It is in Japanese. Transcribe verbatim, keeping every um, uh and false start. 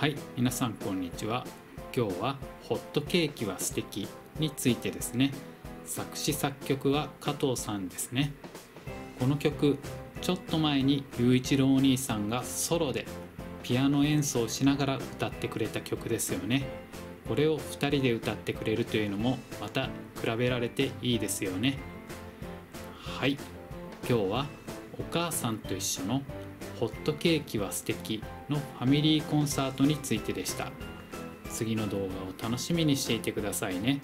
はい、皆さんこんにちは。今日はホットケーキは素敵についてですね。作詞作曲は加藤さんですね。この曲、ちょっと前に雄一郎お兄さんがソロでピアノ演奏しながら歌ってくれた曲ですよね。これをふたりで歌ってくれるというのもまた比べられていいですよね。はい、今日はお母さんと一緒のホットケーキは素敵のファミリーコンサートについてでした。次の動画を楽しみにしていてくださいね。